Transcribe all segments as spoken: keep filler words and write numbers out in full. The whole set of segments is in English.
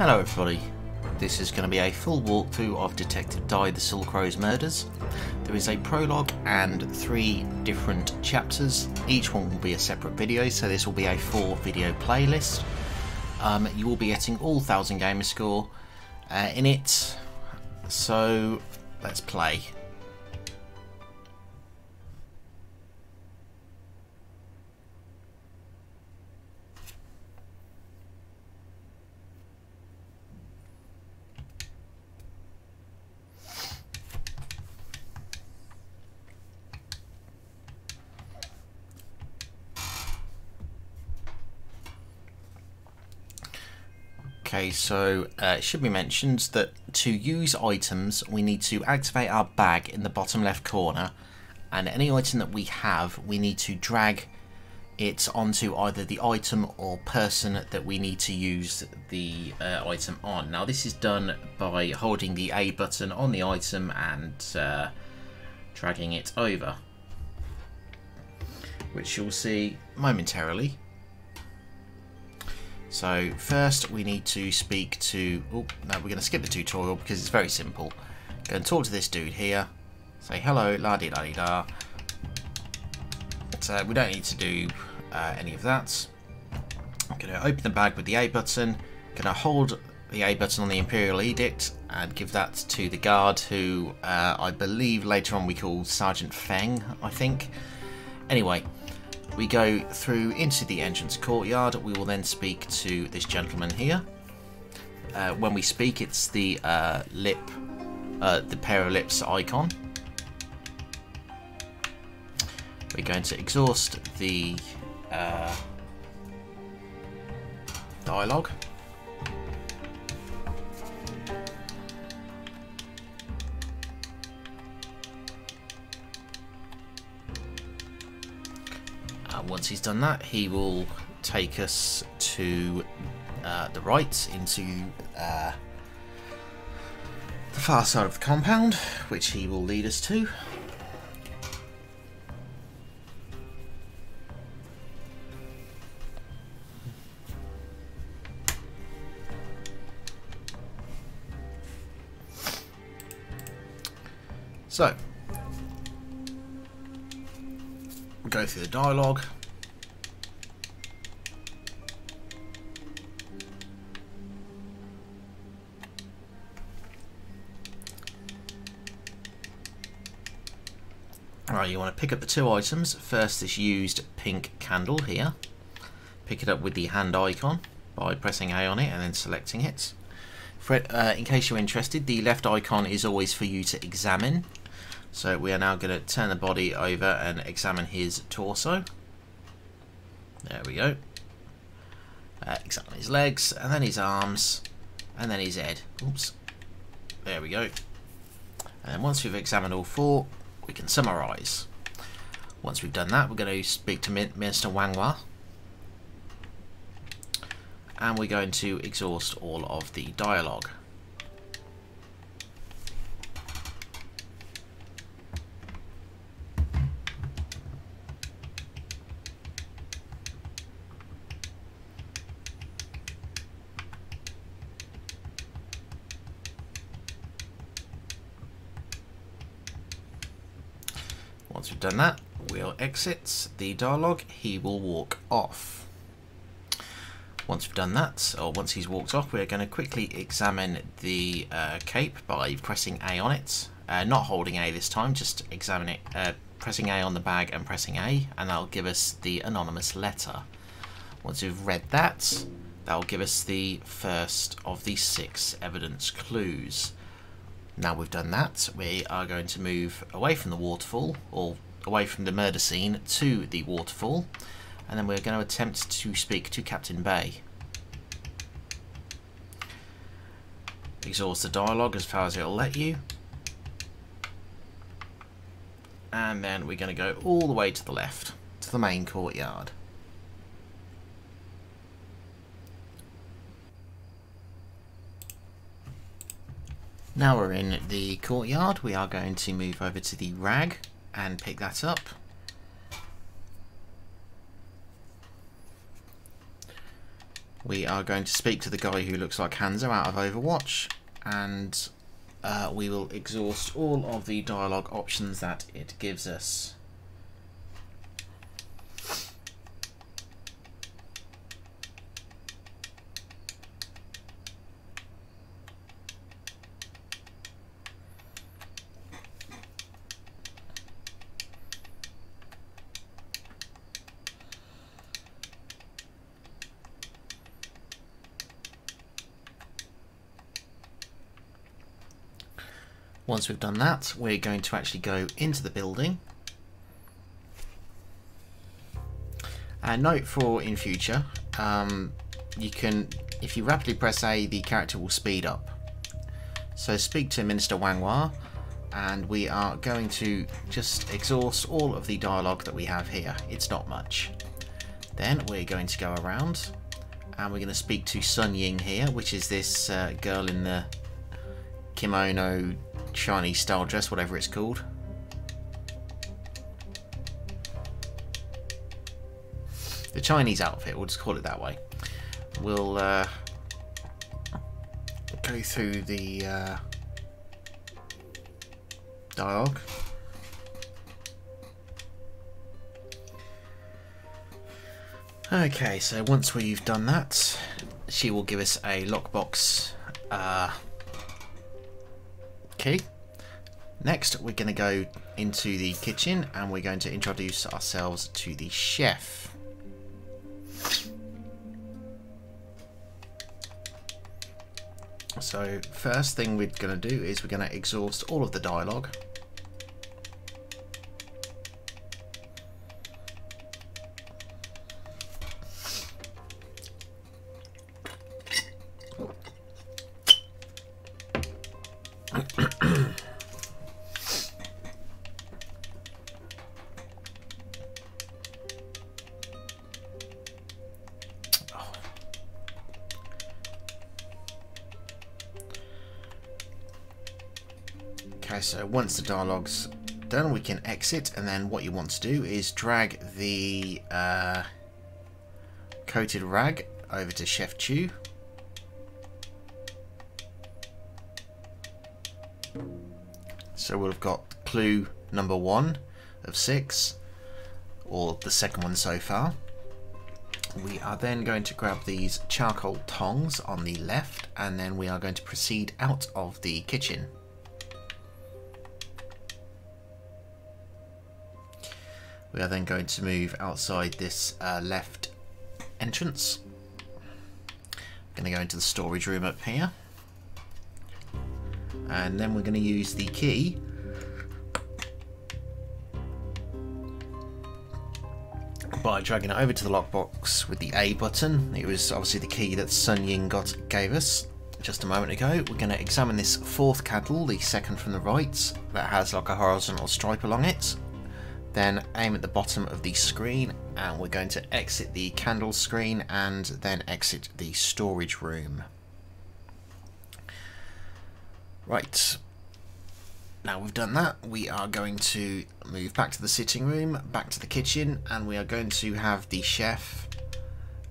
Hello everybody, this is going to be a full walkthrough of Detective Di: The Silk Rose Murders. There is a prologue and three different chapters, each one will be a separate video, so this will be a four video playlist. Um, you will be getting all one thousand Gamerscore uh, in it, so let's play. Okay, so uh, it should be mentioned that to use items we need to activate our bag in the bottom left corner, and any item that we have we need to drag it onto either the item or person that we need to use the uh, item on. Now this is done by holding the A button on the item and uh, dragging it over, which you'll see momentarily. So first we need to speak to, oh no, we're going to skip the tutorial because it's very simple. Go and talk to this dude here, say hello, la-di-da-di-da. So we don't need to do uh, any of that. I'm going to open the bag with the A button, going to hold the A button on the Imperial Edict and give that to the guard who uh, I believe later on we call Sergeant Feng, I think. Anyway. We go through into the entrance courtyard. We will then speak to this gentleman here. Uh, when we speak, it's the uh, lip, uh, the pair of lips icon. We're going to exhaust the uh, dialogue. Once he's done that, he will take us to uh, the right, into uh, the far side of the compound, which he will lead us to. So, we'll go through the dialogue. Alright, you want to pick up the two items. First, this used pink candle here. Pick it up with the hand icon by pressing A on it and then selecting it. For, uh, in case you're interested, the left icon is always for you to examine. So we are now going to turn the body over and examine his torso. There we go. Uh, examine his legs, and then his arms, and then his head. Oops. There we go. And once we've examined all four, we can summarise. Once we've done that, we're going to speak to Minister Wang Hua, and we're going to exhaust all of the dialogue. Once we've done that, we'll exit the dialogue, he will walk off. Once we've done that, or once he's walked off, we're going to quickly examine the uh, cape by pressing A on it. Uh, not holding A this time, just examine it, uh, pressing A on the bag and pressing A, and that'll give us the anonymous letter. Once we've read that, that'll give us the first of the six evidence clues. Now we've done that, we are going to move away from the waterfall, or away from the murder scene to the waterfall, and then we're going to attempt to speak to Captain Bai. Exhaust the dialogue as far as it'll let you, and then we're going to go all the way to the left, to the main courtyard. Now we're in the courtyard, we are going to move over to the rag and pick that up. we are going to speak to the guy who looks like Hanzo out of Overwatch, and uh, we will exhaust all of the dialogue options that it gives us. Once we've done that, we're going to actually go into the building. And note for in future, um, you can, if you rapidly press A, the character will speed up. So speak to Minister Wang Hua, and we are going to just exhaust all of the dialogue that we have here. It's not much. Then we're going to go around, and we're going to speak to Sun Ying here, which is this uh, girl in the kimono, Chinese style dress, whatever it's called. The Chinese outfit, we'll just call it that way. We'll uh, go through the uh, dialogue. Okay, so once we've done that, she will give us a lockbox uh, key. Next we're going to go into the kitchen and we're going to introduce ourselves to the chef. So first thing we're going to do is we're going to exhaust all of the dialogue. So once the dialogue's done, we can exit, and then what you want to do is drag the uh, coated rag over to Chef Chu. So we'll have got clue number one of six, or the second one so far. We are then going to grab these charcoal tongs on the left, and then we are going to proceed out of the kitchen. We are then going to move outside this uh, left entrance. I'm going to go into the storage room up here. And then we're going to use the key by dragging it over to the lockbox with the A button. It was obviously the key that Sun Ying got, gave us just a moment ago. We're going to examine this fourth candle, the second from the right, that has like a horizontal stripe along it. Then aim at the bottom of the screen, and we're going to exit the candle screen and then exit the storage room. Right, now we've done that, we are going to move back to the sitting room, back to the kitchen, and we are going to have the chef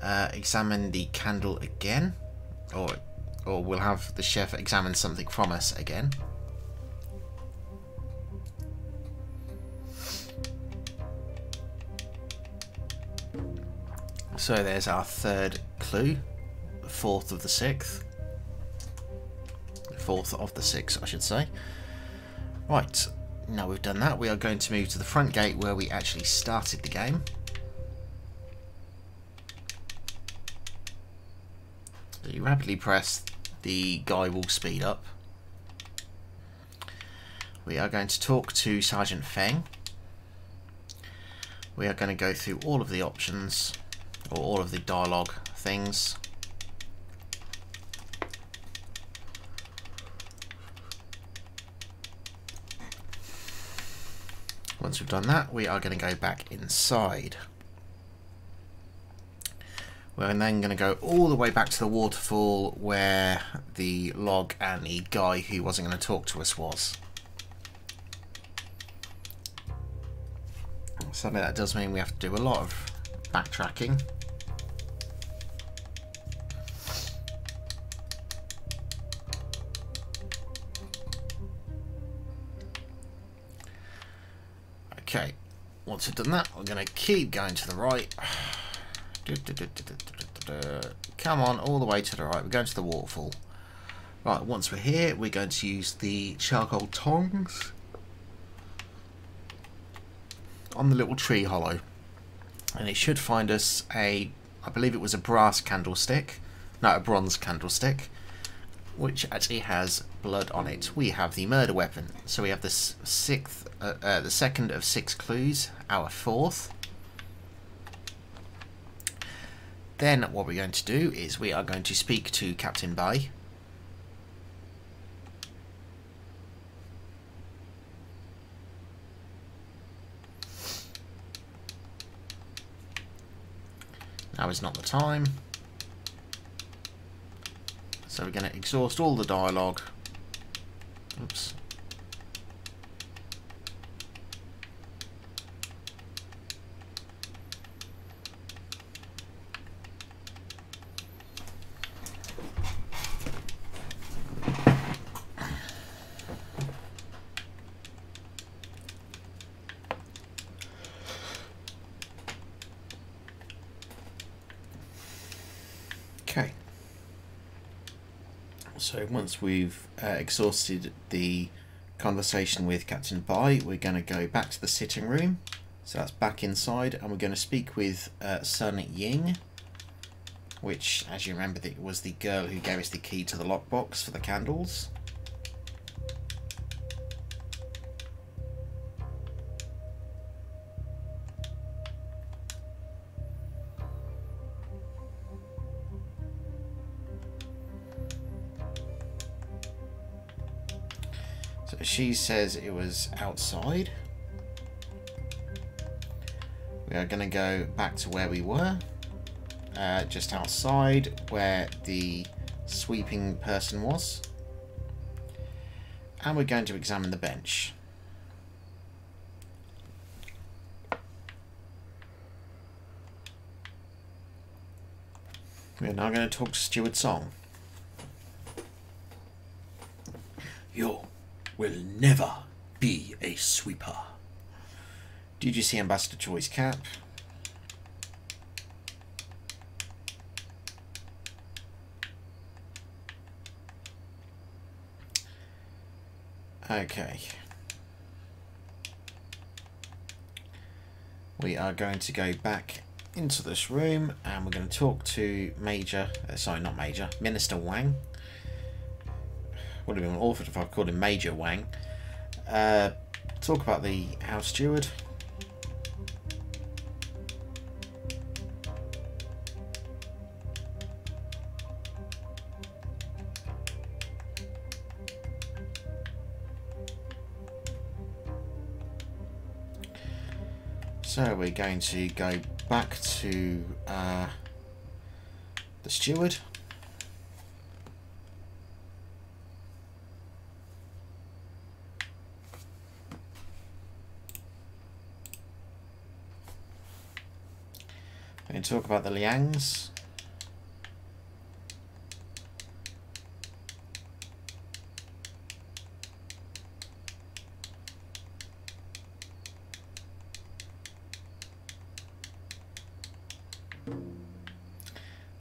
uh, examine the candle again, or, or we'll have the chef examine something from us again. So there's our third clue, the fourth of the sixth, fourth of the six, I should say. Right, now we've done that, we are going to move to the front gate where we actually started the game. So you rapidly press, the guy will speed up. We are going to talk to Sergeant Feng. We are going to go through all of the options, or all of the dialogue things. Once we've done that, we are going to go back inside. We're then going to go all the way back to the waterfall where the log and the guy who wasn't going to talk to us was. Sadly, that does mean we have to do a lot of backtracking. Okay, once I've done that, I'm going to keep going to the right. Come on, all the way to the right. We're going to the waterfall. Right, once we're here, we're going to use the charcoal tongs on the little tree hollow. And it should find us a, I believe it was a brass candlestick. No, a bronze candlestick, which actually has blood on it. We have the murder weapon. So we have the sixth, uh, uh, the second of six clues, our fourth. Then what we're going to do is we are going to speak to Captain Bai. Now is not the time. So we're going to exhaust all the dialogue. Oops. So once we've uh, exhausted the conversation with Captain Bai, we're going to go back to the sitting room. So that's back inside, and we're going to speak with uh, Sun Ying, which, as you remember, that was the girl who gave us the key to the lockbox for the candles. She says it was outside. We are going to go back to where we were, uh, just outside where the sweeping person was, and we're going to examine the bench. We are now going to talk to Steward Song. Yo. Will never be a sweeper. Did you see Ambassador Choi's cap? Okay. We are going to go back into this room and we're going to talk to Major, uh, sorry, not Major, Minister Wang. Would have been awful if I called him Major Wang. Uh, talk about the house steward. So we're going to go back to uh, the steward. We can talk about the Liangs.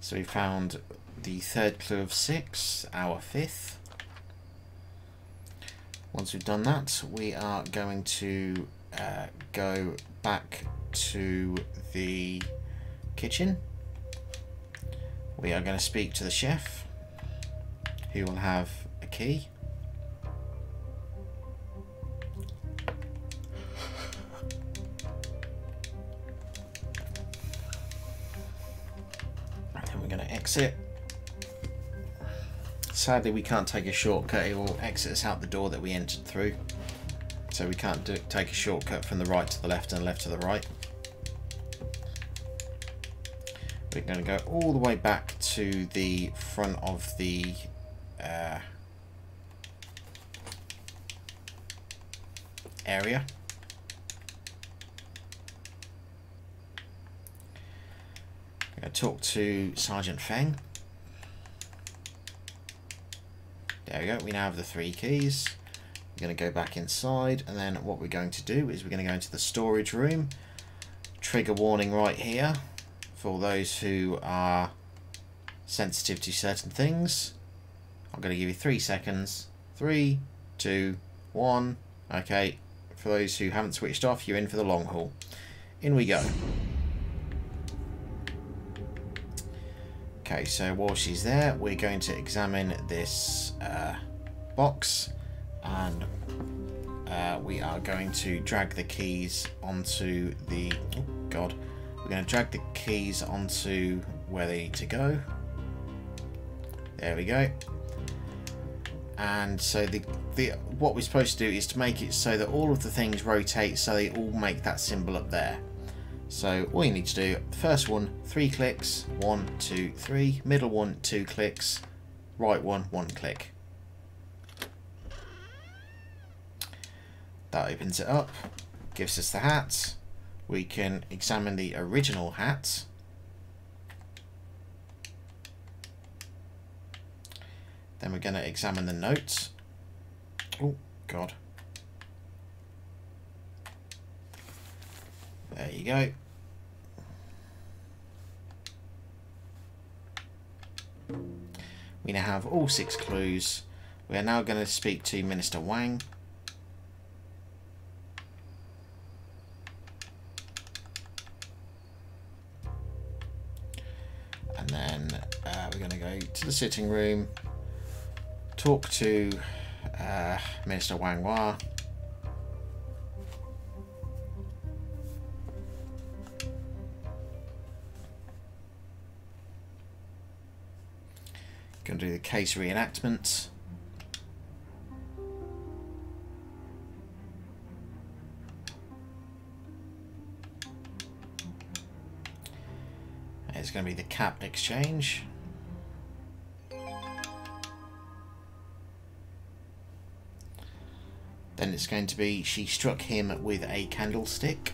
So we found the third clue of six, our fifth. Once we've done that, we are going to uh, go back to the kitchen. We are going to speak to the chef, who will have a key. And then we're going to exit. Sadly, we can't take a shortcut. It will exit us out the door that we entered through. So we can't do, take a shortcut from the right to the left and left to the right. We're going to go all the way back to the front of the uh, area. We're going to talk to Sergeant Feng. There we go, we now have the three keys. I'm going to go back inside, and then what we're going to do is we're going to go into the storage room. Trigger warning right here for those who are sensitive to certain things. I'm going to give you three seconds. Three, two, one. Okay, for those who haven't switched off, you're in for the long haul. In we go. Okay, so while she's there, we're going to examine this uh, box, and uh, we are going to drag the keys onto the... Oh God. We're going to drag the keys onto where they need to go. There we go. And so the the what we're supposed to do is to make it so that all of the things rotate, so they all make that symbol up there. So all you need to do, first one three clicks, one two three, middle one two clicks, right one one click. That opens it up, gives us the hats. We can examine the original hats. Then we're going to examine the notes. Oh, God. There you go. We now have all six clues. We are now going to speak to Minister Wang. And then uh, we're going to go to the sitting room. Talk to uh, Minister Wang Hua. Going to do the case reenactment. It's going to be the cap exchange. Then it's going to be she struck him with a candlestick.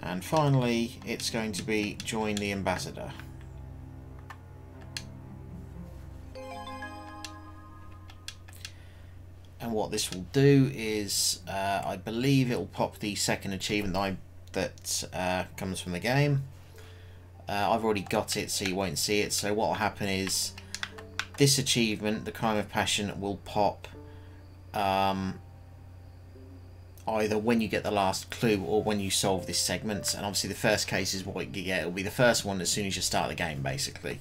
And finally, it's going to be join the ambassador. What this will do is uh, I believe it will pop the second achievement that, I, that uh, comes from the game. Uh, I've already got it, so you won't see it. So what will happen is this achievement, the Crime of Passion, will pop um, either when you get the last clue or when you solve this segment. And obviously the first case is what you get. It will be the first one as soon as you start the game, basically.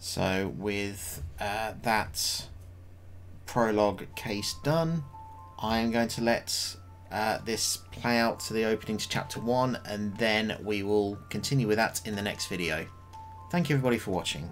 So with uh, that prologue case done, I am going to let uh, this play out to the opening to chapter one, and then we will continue with that in the next video. Thank you everybody for watching.